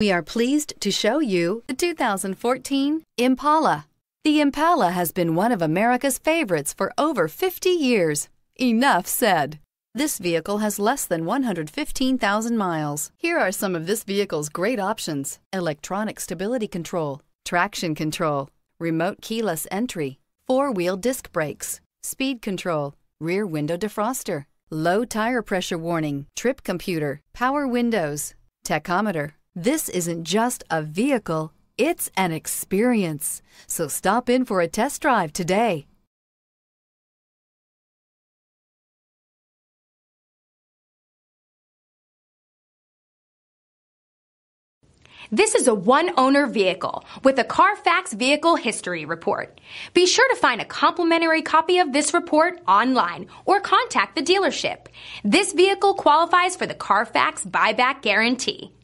We are pleased to show you the 2014 Impala. The Impala has been one of America's favorites for over 50 years. Enough said. This vehicle has less than 115,000 miles. Here are some of this vehicle's great options: electronic stability control, traction control, remote keyless entry, four-wheel disc brakes, speed control, rear window defroster, low tire pressure warning, trip computer, power windows, tachometer. This isn't just a vehicle, it's an experience. So stop in for a test drive today. This is a one-owner vehicle with a Carfax Vehicle History Report. Be sure to find a complimentary copy of this report online or contact the dealership. This vehicle qualifies for the Carfax Buyback Guarantee.